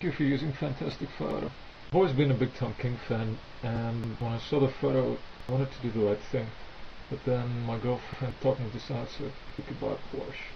Thank you for using Fantastic Photo. I've always been a big Tom King fan, and when I saw the photo, I wanted to do the right thing. But then my girlfriend talked me to Sansa about Porsche.